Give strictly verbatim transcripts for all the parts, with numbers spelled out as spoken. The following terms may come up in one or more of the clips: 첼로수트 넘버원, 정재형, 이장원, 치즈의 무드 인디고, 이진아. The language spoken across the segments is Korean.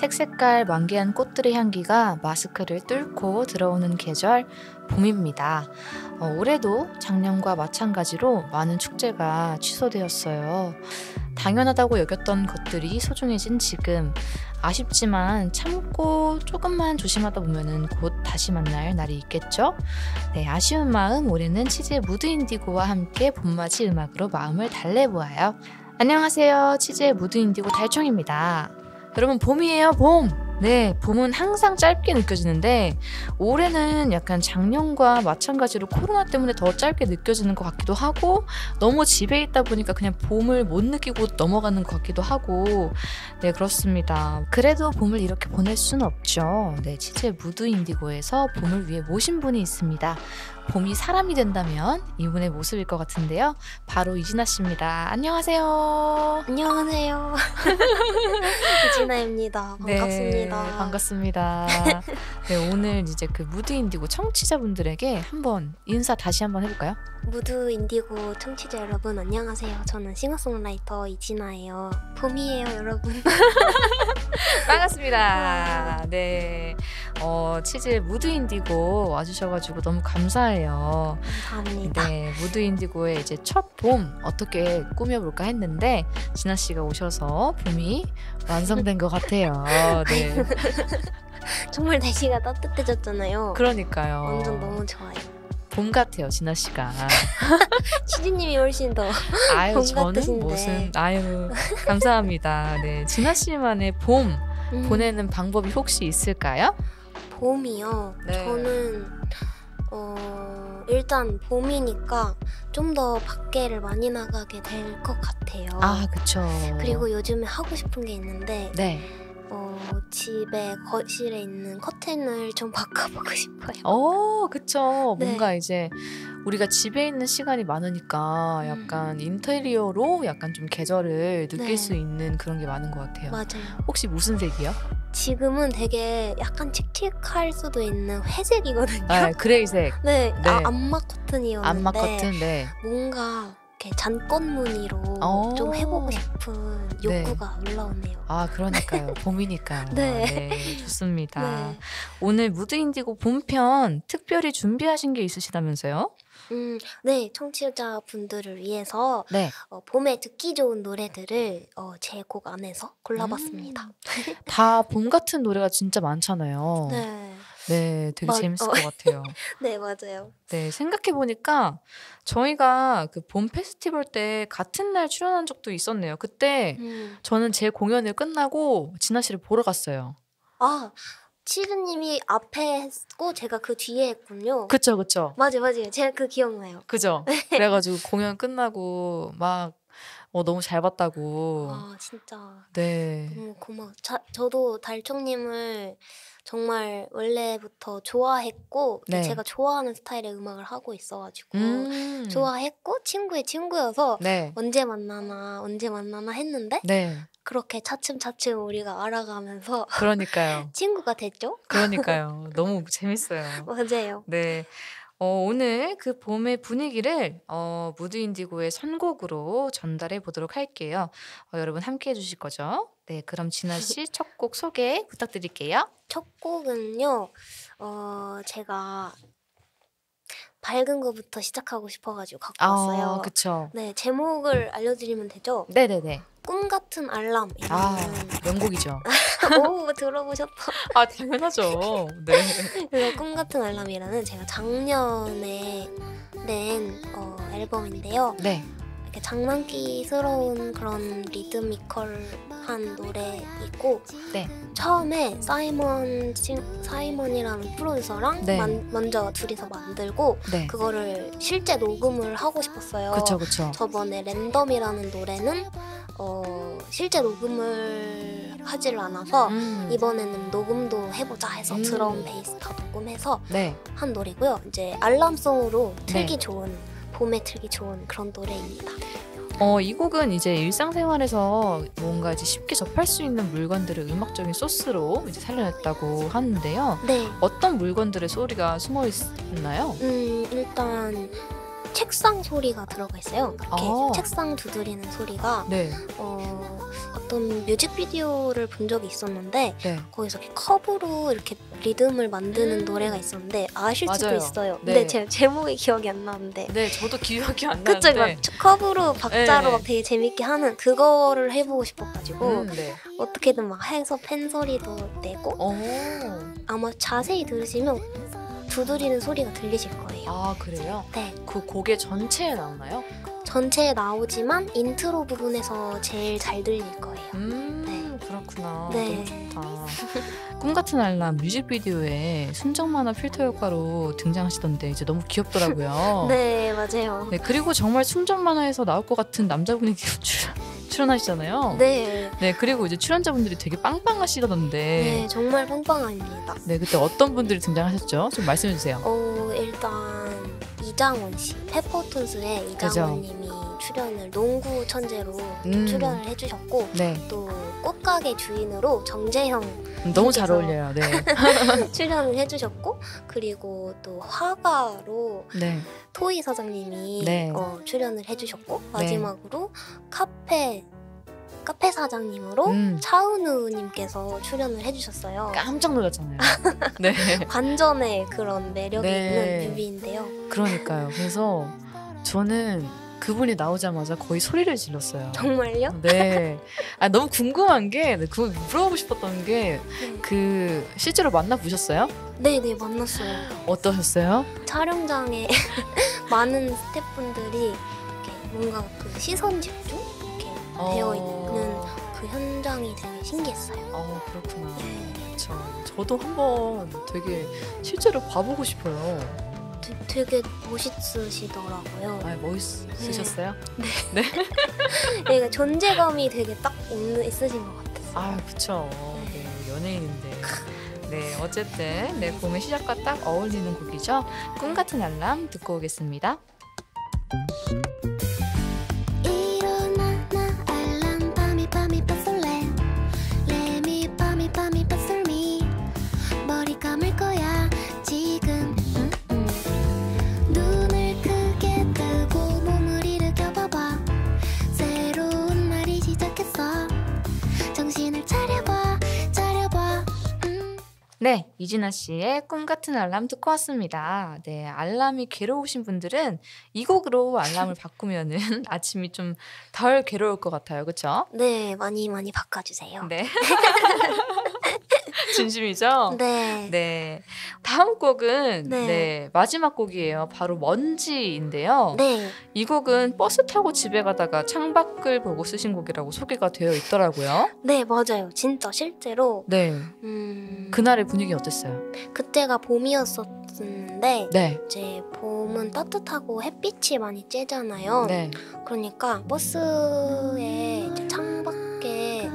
색색깔 만개한 꽃들의 향기가 마스크를 뚫고 들어오는 계절, 봄입니다. 어, 올해도 작년과 마찬가지로 많은 축제가 취소되었어요. 당연하다고 여겼던 것들이 소중해진 지금, 아쉽지만 참고 조금만 조심하다 보면은 곧 다시 만날 날이 있겠죠? 네, 아쉬운 마음, 올해는 치즈의 무드 인디고와 함께 봄맞이 음악으로 마음을 달래보아요. 안녕하세요, 치즈의 무드 인디고 달총입니다. 여러분, 봄이에요, 봄! 네, 봄은 항상 짧게 느껴지는데 올해는 약간 작년과 마찬가지로 코로나 때문에 더 짧게 느껴지는 것 같기도 하고, 너무 집에 있다 보니까 그냥 봄을 못 느끼고 넘어가는 것 같기도 하고, 네, 그렇습니다. 그래도 봄을 이렇게 보낼 순 없죠. 네, 치즈의 무드 인디고에서 봄을 위해 모신 분이 있습니다. 봄이 사람이 된다면 이분의 모습일 것 같은데요. 바로 이진아 씨입니다. 안녕하세요. 안녕하세요. 이진아입니다. 반갑습니다. 네. 반갑습니다. 네, 오늘 이제 그 무드 인디고 청취자분들에게 한번 인사 다시 한번 해볼까요? 무드 인디고 청취자 여러분 안녕하세요. 저는 싱어송라이터 이진아예요. 봄이에요, 여러분. 반갑습니다. 네, 어, 치즈의 무드 인디고 와주셔가지고 너무 감사해요. 감사합니다. 네, 무드 인디고의 이제 첫 봄 어떻게 꾸며볼까 했는데 진아 씨가 오셔서 봄이 완성된 것 같아요. 네. 정말 날씨가 따뜻해졌잖아요. 그러니까요. 완전 너무 좋아요. 봄 같아요, 진아 씨가. 치즈님이 훨씬 더 아유, 봄 저는 같으신데. 무슨 아유, 감사합니다. 네, 진아 씨만의 봄 음. 보내는 방법이 혹시 있을까요? 봄이요. 네. 저는 어, 일단 봄이니까 좀 더 밖에를 많이 나가게 될 것 같아요. 아, 그렇죠. 그리고 요즘에 하고 싶은 게 있는데. 네. 어, 집에 거실에 있는 커튼을 좀 바꿔보고 싶어요. 어, 그쵸. 네. 뭔가 이제 우리가 집에 있는 시간이 많으니까 약간 음. 인테리어로 약간 좀 계절을 느낄 네. 수 있는 그런 게 많은 것 같아요. 맞아요. 혹시 무슨 색이요? 지금은 되게 약간 칙칙할 수도 있는 회색이거든요. 아, 그레이색. 네, 네. 아, 암막 커튼이었는데 암막 커튼, 네. 뭔가 잔꽃 무늬로 좀 해보고 싶은 욕구가 네. 올라오네요. 아, 그러니까요. 봄이니까요. 네. 네, 좋습니다. 네. 오늘 무드 인디고 본편 특별히 준비하신 게 있으시다면서요? 음, 네, 청취자분들을 위해서 네. 어, 봄에 듣기 좋은 노래들을 어, 제 곡 안에서 골라봤습니다. 음. 다 봄 같은 노래가 진짜 많잖아요. 네. 네, 되게 마, 재밌을 어. 것 같아요. 네, 맞아요. 네, 생각해보니까 저희가 그 봄 페스티벌 때 같은 날 출연한 적도 있었네요. 그때 음. 저는 제 공연을 끝나고 진아 씨를 보러 갔어요. 아, 치즈님이 앞에 했고 제가 그 뒤에 했군요. 그쵸, 그쵸. 맞아요, 맞아요. 제가 그 기억나요. 그죠? 그래가지고 공연 끝나고 막 어, 너무 잘 봤다고. 아, 진짜. 네. 너무 고마워. 자, 저도 달총님을 정말 원래부터 좋아했고 네. 제가 좋아하는 스타일의 음악을 하고 있어가지고 음. 좋아했고 친구의 친구여서 네. 언제 만나나 언제 만나나 했는데 네. 그렇게 차츰차츰 우리가 알아가면서 그러니까요. 친구가 됐죠? 그러니까요. 너무 재밌어요. 맞아요. 네. 어, 오늘 그 봄의 분위기를 어, 무드 인디고의 선곡으로 전달해 보도록 할게요. 어, 여러분 함께 해주실 거죠? 네, 그럼 진아 씨 첫 곡 소개 부탁드릴게요. 첫 곡은요, 어, 제가 밝은 거부터 시작하고 싶어가지고 갖고 왔어요. 아, 그쵸. 네, 제목을 알려드리면 되죠? 네네네. 꿈 같은 알람. 아, 명곡이죠. 오, 들어보셨다. 아, 당연하죠. 네. 꿈 같은 알람이라는 제가 작년에 낸 어, 앨범인데요. 네. 이렇게 장난기스러운 그런 리드미컬한 노래이고 네. 처음에 사이먼, 사이먼이라는 프로듀서랑 네. 만, 먼저 둘이서 만들고 네. 그거를 실제 녹음을 하고 싶었어요. 그쵸, 그쵸. 저번에 랜덤이라는 노래는 어, 실제 녹음을 하질 않아서 음. 이번에는 녹음도 해보자 해서 음. 드럼, 베이스 다 녹음해서 네. 한 노래고요. 이제 알람송으로 틀기 네. 좋은 봄에 틀기 좋은 그런 노래입니다. 어, 이 곡은 이제 일상생활에서 뭔가 이제 쉽게 접할 수 있는 물건들을 음악적인 소스로 이제 살려냈다고 하는데요. 네. 어떤 물건들의 소리가 숨어 있나요? 음, 일단 책상 소리가 들어가 있어요. 이렇게 아. 책상 두드리는 소리가 네. 어, 어떤 뮤직비디오를 본 적이 있었는데 네. 거기서 이렇게 컵으로 이렇게 리듬을 만드는 음. 노래가 있었는데 아실 맞아요. 수도 있어요. 네. 근데 제 제목이 기억이 안 나는데 네 저도 기억이 안 나는데 그쵸? 막 컵으로 박자로 네. 막 되게 재밌게 하는 그거를 해보고 싶어가지고 음, 네. 어떻게든 막 해서 팬 소리도 내고 오. 아마 자세히 들으시면 두드리는 소리가 들리실 거예요. 아 그래요? 네. 그 곡의 전체에 나오나요? 전체에 나오지만 인트로 부분에서 제일 잘 들릴 거예요. 음 네. 그렇구나. 네. 너무 좋다. 꿈같은 알람 뮤직비디오에 순정만화 필터 효과로 등장하시던데 이제 너무 귀엽더라고요. 네 맞아요. 네 그리고 정말 순정만화에서 나올 것 같은 남자분이 출연하시잖아요. 네. 네 그리고 이제 출연자분들이 되게 빵빵하시던데. 네 정말 빵빵합니다. 네 그때 어떤 분들이 등장하셨죠? 좀 말씀해 주세요. 어 일단 이장원 씨, 페퍼톤스의 이장원님이 출연을 농구 천재로 음. 출연을 해주셨고 네. 또 꽃가게 주인으로 정재형 너무 잘 어울려요. 네. 출연을 해주셨고 그리고 또 화가로 네. 토이 사장님이 네. 어, 출연을 해주셨고 네. 마지막으로 카페 카페 사장님으로 음. 차은우님께서 출연을 해주셨어요. 깜짝 놀랐잖아요. 네. 반전의 그런 매력이 네. 있는 뮤비인데요. 그러니까요. 그래서 저는 그분이 나오자마자 거의 소리를 질렀어요. 정말요? 네. 아, 너무 궁금한 게, 그거 물어보고 싶었던 게, 네. 그, 실제로 만나보셨어요? 네네, 만났어요. 어떠셨어요? 촬영장에 많은 스태프분들이 이렇게 뭔가 그 시선 집중? 이렇게 어... 되어 있는 그 현장이 되게 신기했어요. 어, 그렇구나. 네. 그쵸. 저도 한번 되게 실제로 봐보고 싶어요. 되게 멋있으시더라고요. 아, 멋있으셨어요? 네. 네. 네. 그러니까 존재감이 되게 딱 있는, 있으신 것 같았어요. 아, 그쵸. 네. 네, 연예인인데. 네, 어쨌든 네, 봄의 시작과 딱 어울리는 곡이죠. 꿈같은 알람 듣고 오겠습니다. 네, 이진아 씨의 꿈같은 알람 듣고 왔습니다. 네, 알람이 괴로우신 분들은 이 곡으로 알람을 바꾸면은 아침이 좀 덜 괴로울 것 같아요. 그렇죠? 네, 많이 많이 바꿔주세요. 네. 진심이죠? 네. 네. 다음 곡은 네. 네, 마지막 곡이에요. 바로 먼지인데요. 네. 이 곡은 버스 타고 집에 가다가 창밖을 보고 쓰신 곡이라고 소개가 되어 있더라고요. 네, 맞아요. 진짜 실제로. 네. 음... 그날의 분위기 어땠어요? 그때가 봄이었었는데 네. 이제 봄은 따뜻하고 햇빛이 많이 쬐잖아요. 네. 그러니까 버스에 이제 창밖에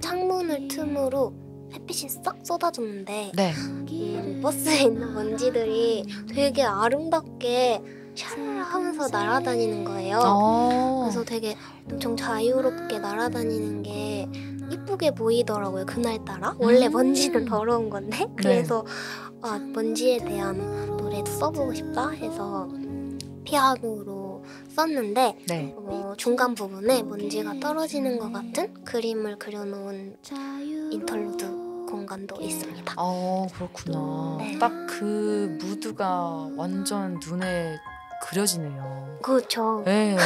창문을 틈으로 햇빛이 싹 쏟아졌는데 네. 음, 버스에 있는 먼지들이 되게 아름답게 샤라 하면서 날아다니는 거예요. 그래서 되게 엄청 자유롭게 날아다니는 게 이쁘게 보이더라고요. 그날따라 원래 먼지는 더러운 건데 그래서 네. 아, 먼지에 대한 노래도 써보고 싶다 해서 피아노로 썼는데 네. 어, 중간 부분에 먼지가 떨어지는 것 같은 그림을 그려놓은 인터루드 공간도 있습니다. 아 그렇구나. 네. 딱 그 무드가 완전 눈에 그려지네요. 그렇죠. 네.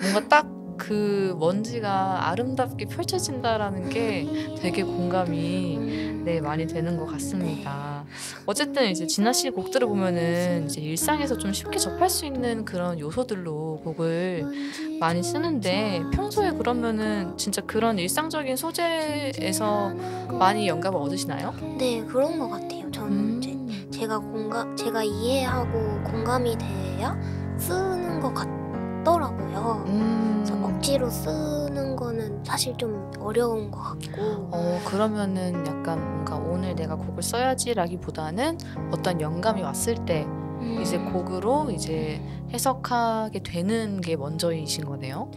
뭔가 딱 그 먼지가 아름답게 펼쳐진다라는 게 되게 공감이 네, 많이 되는 것 같습니다. 네. 어쨌든 이제 진아 씨 곡들을 보면은 이제 일상에서 좀 쉽게 접할 수 있는 그런 요소들로 곡을 많이 쓰는데 평소에 그러면은 진짜 그런 일상적인 소재에서 많이 영감을 얻으시나요? 네 그런 것 같아요. 저는 음. 이제 제가 공감, 제가 이해하고 공감이 돼야 쓰는 것 같아요. 더라고요. 음. 그래서 억지로 쓰는 거는 사실 좀 어려운 것 같고. 어 그러면은 약간 뭔가 오늘 내가 곡을 써야지라기보다는 어떤 영감이 왔을 때 음. 이제 곡으로 이제 해석하게 되는 게 먼저이신 거네요.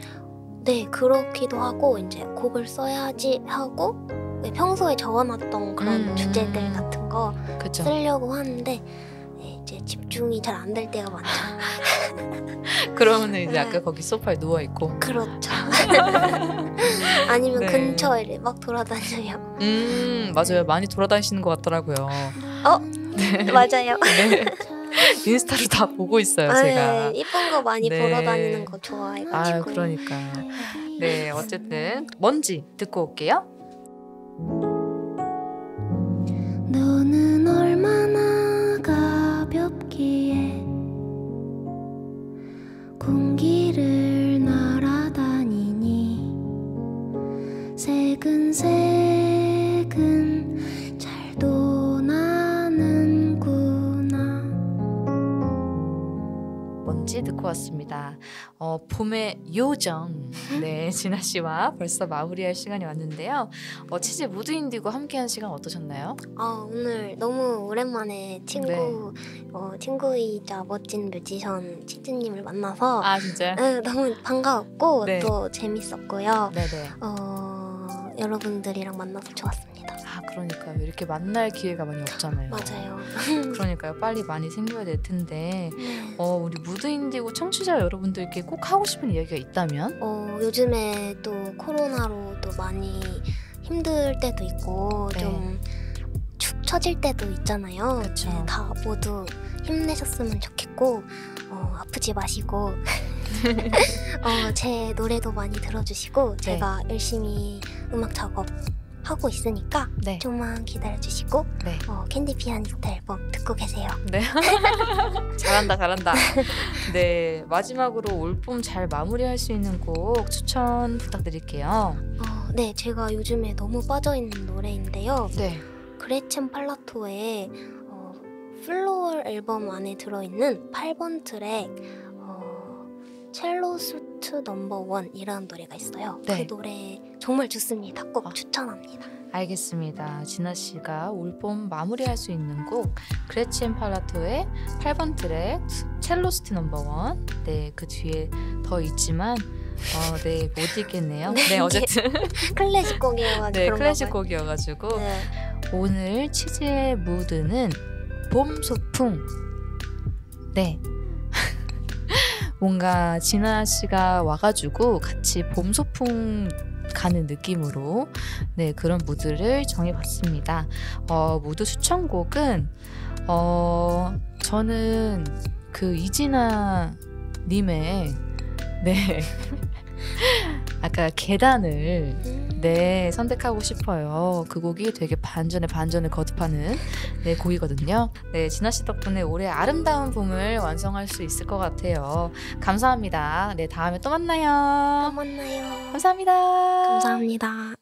네 그렇기도 하고 이제 곡을 써야지 하고 평소에 적어놨던 그런 음. 주제들 같은 거 그쵸. 쓰려고 하는데. 네, 이제 집중이 잘 안 될 때가 많죠. 그러면 이제 아까 거기 소파에 누워있고. 그렇죠. 아니면 네. 근처에 막 돌아다녀요. 음, 맞아요. 많이 돌아다니시는 것 같더라고요. 어? 네. 맞아요. 네. 인스타로 다 보고 있어요. 아, 제가. 네, 예쁜 거 많이 네. 보러 다니는 거 좋아해가지고. 아, 그러니까. 네, 어쨌든 뭔지 듣고 올게요. 너는 얼마나 가볍기에 공기를 날아다니니 새근새근 잘 도나는구나. 뭔지 듣고 왔습니다. 어, 봄의 요정. 네, 진아 씨와 벌써 마무리할 시간이 왔는데요. 어, 치즈의 무드 인디고 함께한 시간 어떠셨나요? 어, 오늘 너무 오랜만에 친구, 네. 어, 친구이자 멋진 뮤지션 치즈님을 만나서 아, 진짜요? 네, 너무 반가웠고 네. 또 재밌었고요. 네네. 어, 여러분들이랑 만나서 좋았습니다. 아, 그러니까요. 이렇게 만날 기회가 많이 없잖아요. 맞아요. 그러니까요. 빨리 많이 생겨야 될 텐데 네. 어, 우리 무드 인디고 청취자 여러분들께 꼭 하고 싶은 이야기가 있다면? 어, 요즘에 또 코로나로 또 많이 힘들 때도 있고 네. 좀 축 처질 때도 있잖아요. 그렇죠. 네, 다 모두 힘내셨으면 좋겠고 어, 아프지 마시고 어, 제 노래도 많이 들어주시고 네. 제가 열심히 음악 작업 하고 있으니까 네. 좀만 기다려주시고 네. 어, 캔디 피아니스트 앨범 듣고 계세요. 네. 잘한다 잘한다. 네, 마지막으로 올봄 잘 마무리할 수 있는 곡 추천 부탁드릴게요. 어, 네, 제가 요즘에 너무 빠져있는 노래인데요. 네. 그레첸 팔라토의 어, 플로어 앨범 안에 들어있는 팔 번 트랙 어, 첼로수트 넘버원 이라는 노래가 있어요. 네. 그 노래 정말 좋습니다. 꼭 어. 추천합니다. 알겠습니다. 진아 씨가 올봄 마무리할 수 있는 곡 그레첸 팔라토의 팔 번 트랙 첼로스트 넘버원. 네, 그 뒤에 더 있지만 어, 네, 못 읽겠네요. 네, 네, 어쨌든 클래식 곡이어가지고 네, 클래식 곡이어가지고 네. 오늘 치즈의 무드는 봄 소풍. 네. 뭔가 진아 씨가 와가지고 같이 봄 소풍 가는 느낌으로 네, 그런 무드를 정해봤습니다. 어, 무드 추천곡은 어, 저는 그 이진아 님의 네 아까 계단을 네 선택하고 싶어요. 그 곡이 되게 반전에 반전을 거듭하는 네 곡이거든요. 네, 진아 씨 덕분에 올해 아름다운 봄을 완성할 수 있을 것 같아요. 감사합니다. 네, 다음에 또 만나요. 또 만나요. 감사합니다. 감사합니다.